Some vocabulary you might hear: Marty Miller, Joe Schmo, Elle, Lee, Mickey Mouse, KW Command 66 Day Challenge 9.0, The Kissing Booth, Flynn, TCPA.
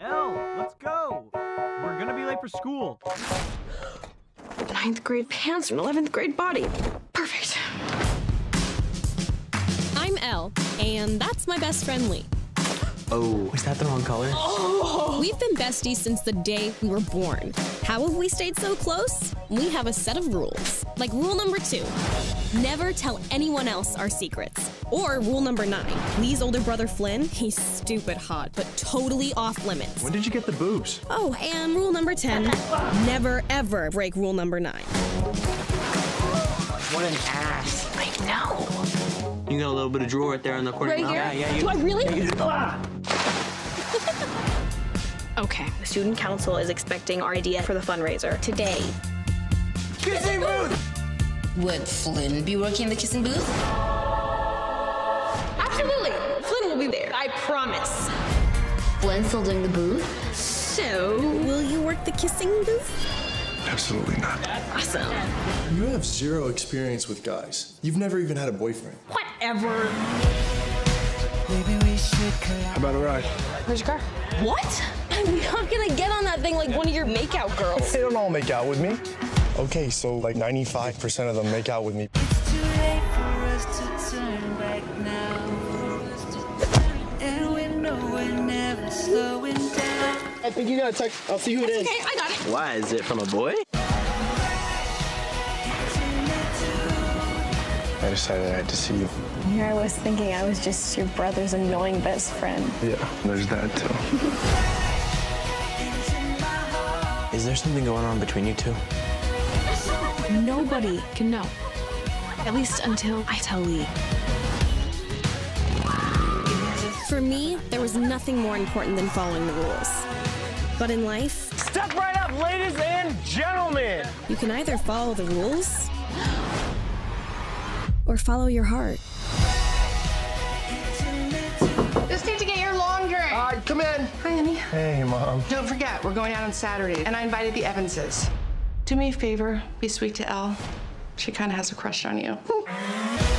Elle, let's go. We're gonna be late for school. 9th grade pants and 11th grade body. Perfect. I'm Elle, and that's my best friend Lee. Oh, is that the wrong color? Oh. We've been besties since the day we were born. How have we stayed so close? We have a set of rules. Like rule number 2, never tell anyone else our secrets. Or rule number 9, Lee's older brother Flynn, he's stupid hot, but totally off limits. When did you get the boobs? Oh, and rule number 10, never ever break rule number 9. What an ass. I know. You got a little bit of drool right there in the corner. Right here? Yeah. Do I really? Okay, the student council is expecting our idea for the fundraiser today. Kissing Booth! Would Flynn be working in the Kissing Booth? Absolutely! Flynn will be there, I promise. Flynn's still doing the booth? So, will you work the Kissing Booth? Absolutely not. Awesome. You have zero experience with guys. You've never even had a boyfriend. Whatever. Maybe we should collide. How about a ride? Where's your car? What? I'm not gonna get on that thing like one of your makeout girls. They don't all make out with me. Okay, so like 95% of them make out with me. It's too late for us to turn back now. And we know we're never slowing down. I think you got a text. I'll see who it is. Okay, I got it. Why is it from a boy? I decided I had to see you. Here I was thinking I was just your brother's annoying best friend. Yeah, there's that too. Is there something going on between you two? Nobody can know. At least until I tell Lee. For me, there was nothing more important than following the rules. But in life... Step right up, ladies and gentlemen! You can either follow the rules or follow your heart. Just need to get your laundry. All right, come in. Hi, Emmy. Hey, Mom. Don't forget, we're going out on Saturday, and I invited the Evanses. Do me a favor, be sweet to Elle. She kind of has a crush on you.